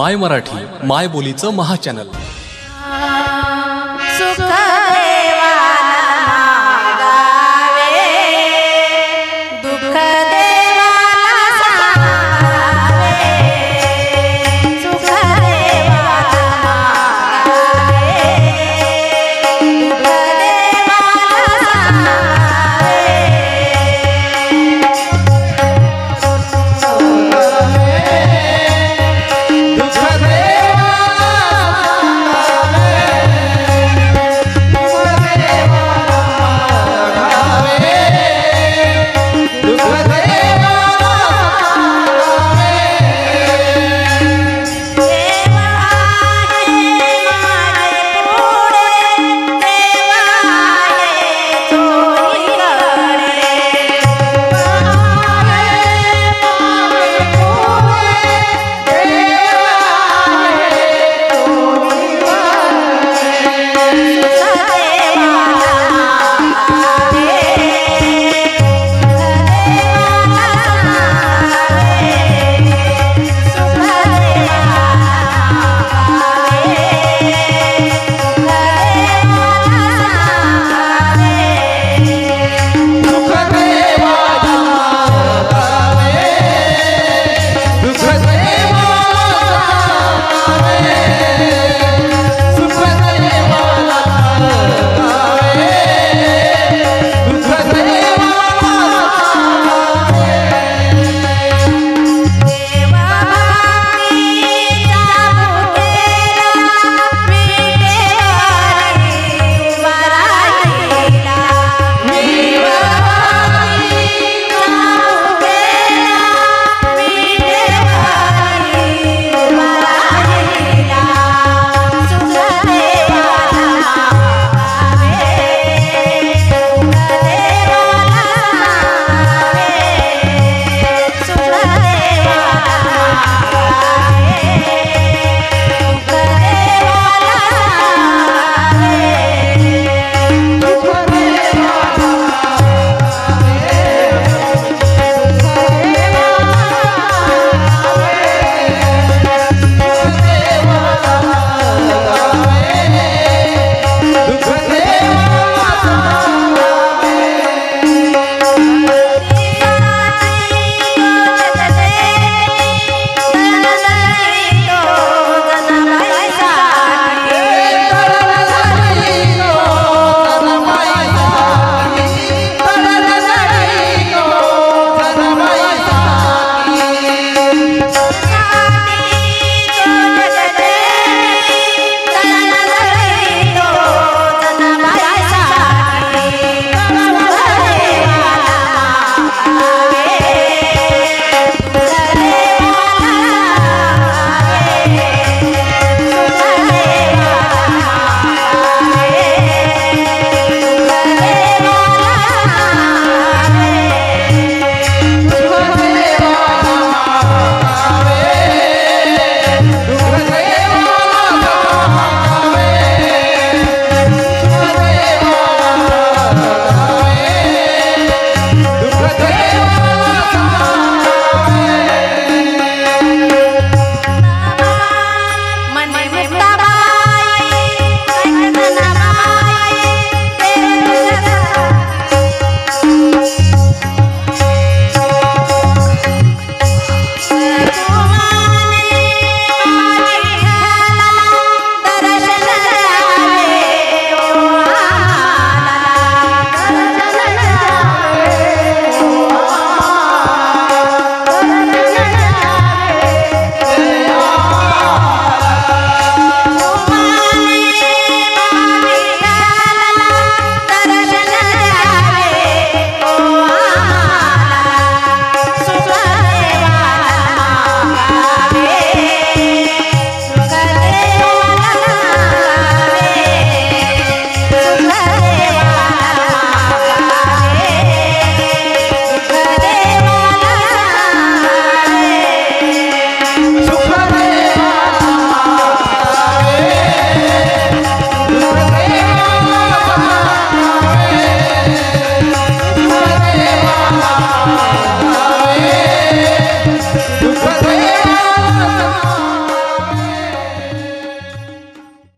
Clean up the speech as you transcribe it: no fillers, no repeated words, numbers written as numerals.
My Marathi माय बोलीचं महाचॅनल।